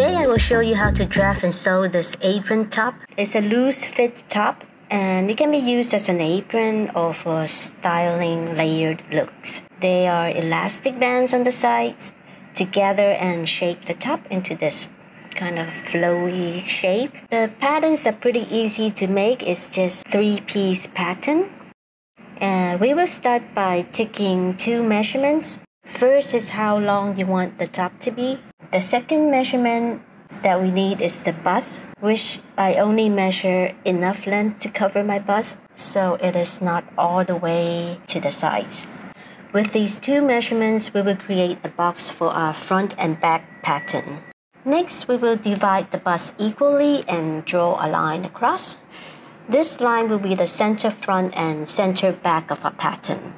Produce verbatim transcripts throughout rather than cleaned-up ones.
Today I will show you how to draft and sew this apron top. It's a loose fit top and it can be used as an apron or for styling layered looks. There are elastic bands on the sides to gather and shape the top into this kind of flowy shape. The patterns are pretty easy to make. It's just three-piece pattern. And we will start by taking two measurements. First is how long you want the top to be. The second measurement that we need is the bust, which I only measure enough length to cover my bust, so it is not all the way to the sides. With these two measurements, we will create a box for our front and back pattern. Next, we will divide the bust equally and draw a line across. This line will be the center front and center back of our pattern.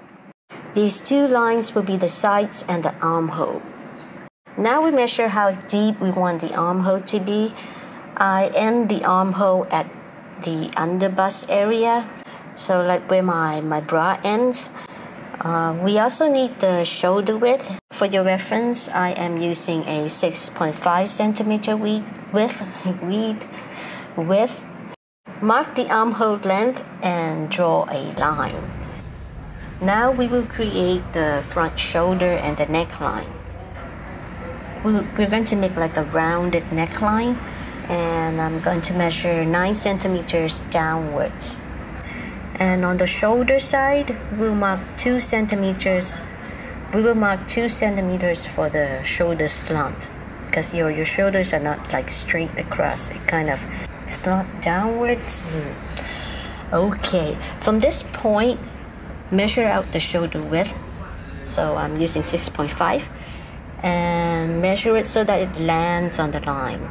These two lines will be the sides and the armhole. Now we measure how deep we want the armhole to be. I end the armhole at the under bust area, so like where my, my bra ends. Uh, we also need the shoulder width. For your reference, I am using a six point five centimeter width, width, width. Mark the armhole length and draw a line. Now we will create the front shoulder and the neckline. We're going to make like a rounded neckline, and I'm going to measure nine centimeters downwards. And on the shoulder side, we'll mark two centimeters. We will mark two centimeters for the shoulder slant, because your your shoulders are not like straight across. It kind of slant downwards. Mm. Okay, from this point, measure out the shoulder width. So I'm using six point five, and measure it so that it lands on the line.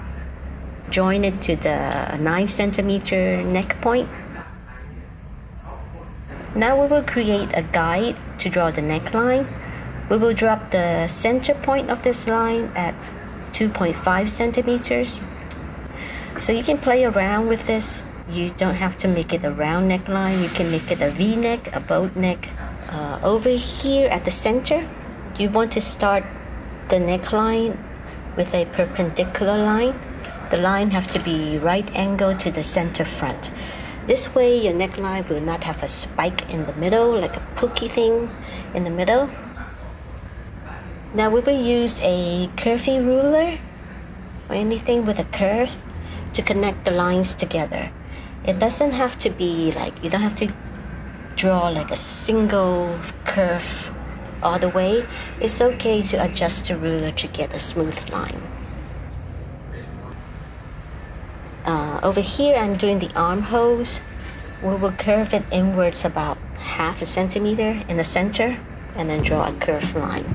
Join it to the nine centimeter neck point. Now we will create a guide to draw the neckline. We will drop the center point of this line at two point five centimeters. So you can play around with this. You don't have to make it a round neckline. You can make it a V-neck, a boat neck. Uh, over here at the center, you want to start the neckline with a perpendicular line. The line have to be right angle to the center front. This way your neckline will not have a spike in the middle, like a pokey thing in the middle. Now we will use a curvy ruler or anything with a curve to connect the lines together. It doesn't have to be like, you don't have to draw like a single curve all the way. It's okay to adjust the ruler to get a smooth line. Uh, over here, I'm doing the armholes. We will curve it inwards about half a centimeter in the center and then draw a curved line.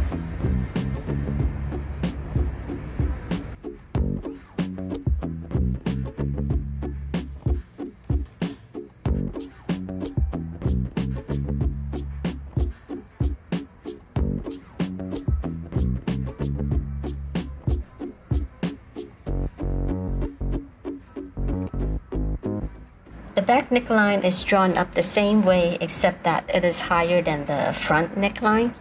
The back neckline is drawn up the same way, except that it is higher than the front neckline.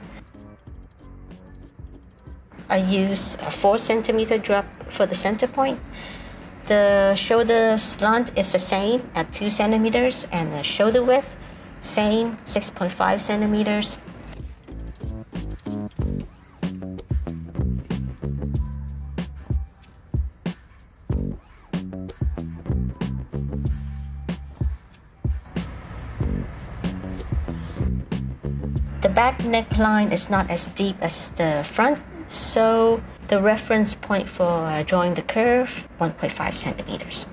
I use a four centimeter drop for the center point. The shoulder slant is the same at two centimeters, and the shoulder width, same, six point five centimeters. The back neckline is not as deep as the front, so the reference point for uh, drawing the curve, one point five centimeters.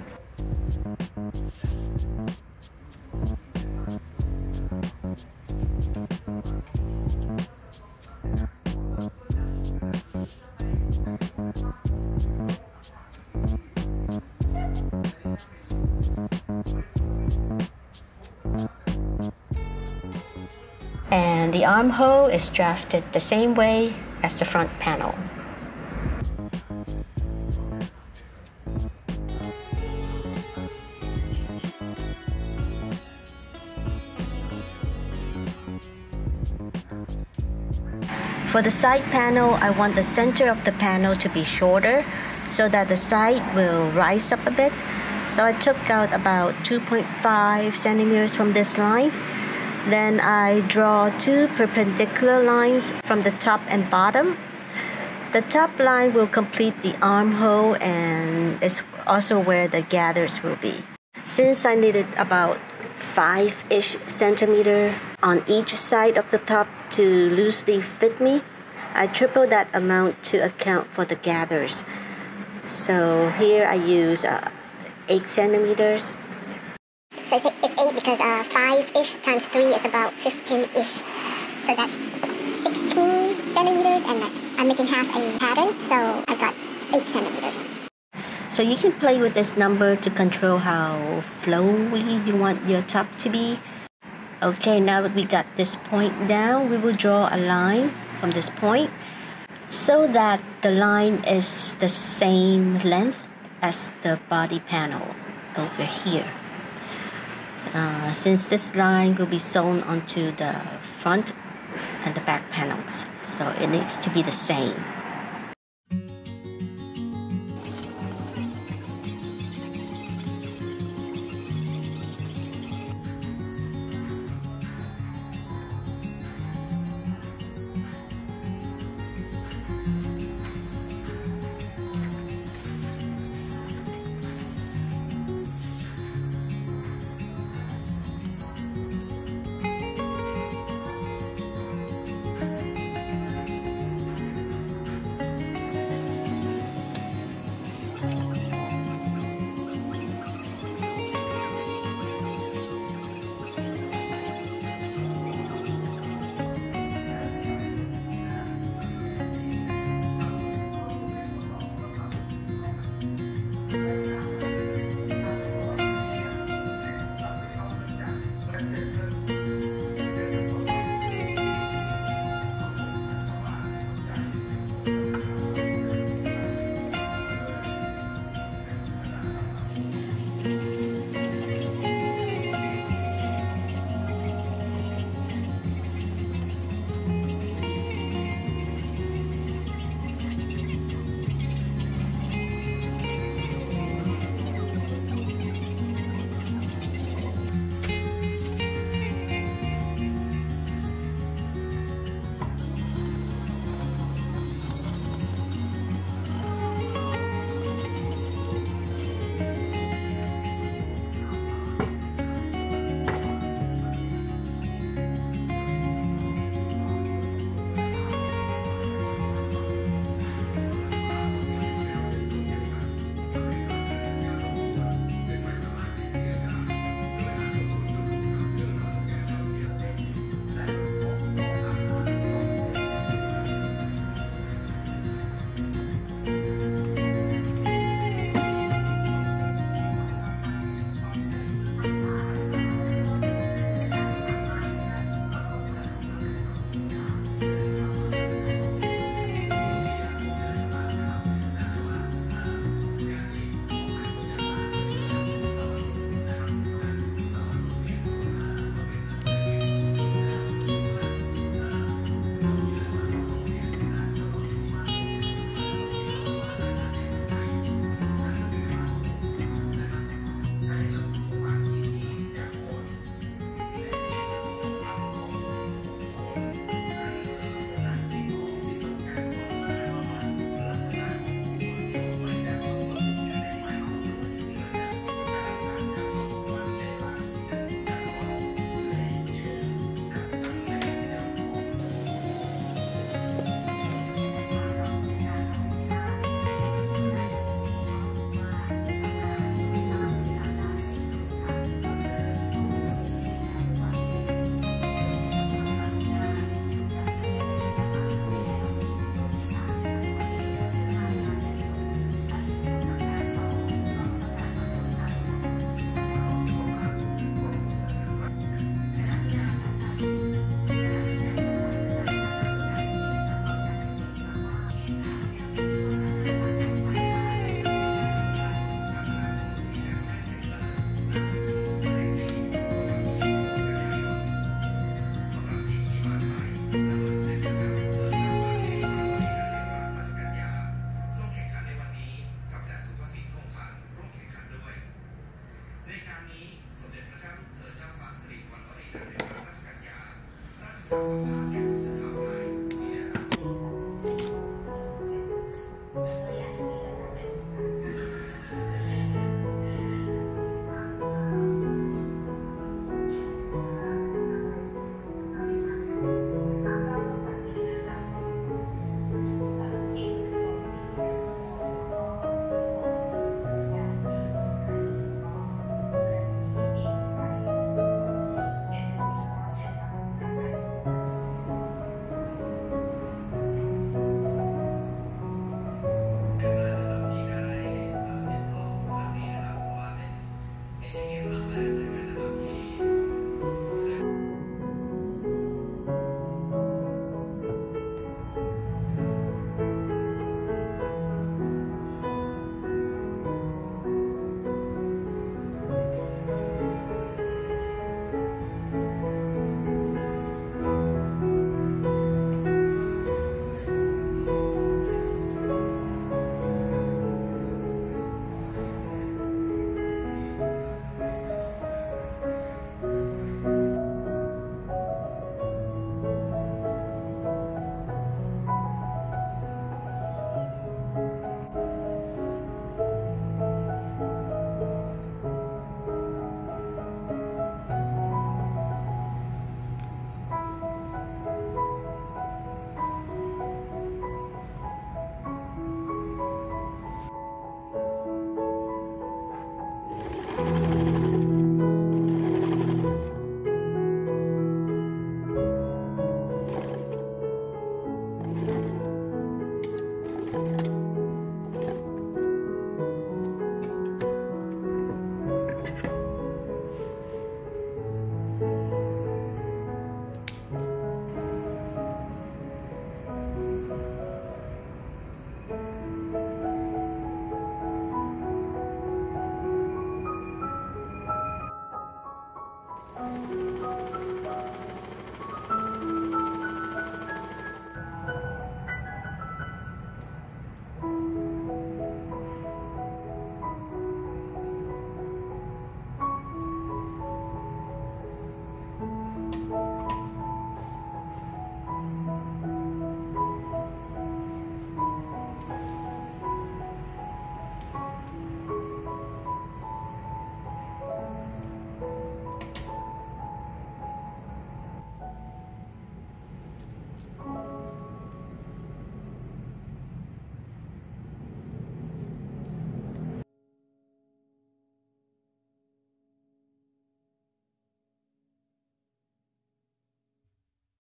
And the armhole is drafted the same way as the front panel. For the side panel, I want the center of the panel to be shorter, so that the side will rise up a bit. So I took out about two point five centimeters from this line. Then I draw two perpendicular lines from the top and bottom. The top line will complete the armhole, and it's also where the gathers will be. Since I needed about five-ish centimeter on each side of the top to loosely fit me, I tripled that amount to account for the gathers. So here I use uh, eight centimeters. So it's eight because uh, five-ish times three is about fifteen-ish. So that's sixteen centimeters, and I'm making half a pattern, so I got eight centimeters. So you can play with this number to control how flowy you want your top to be. Okay, now that we got this point down, we will draw a line from this point so that the line is the same length as the body panel over here. Uh, since this line will be sewn onto the front and the back panels, so it needs to be the same.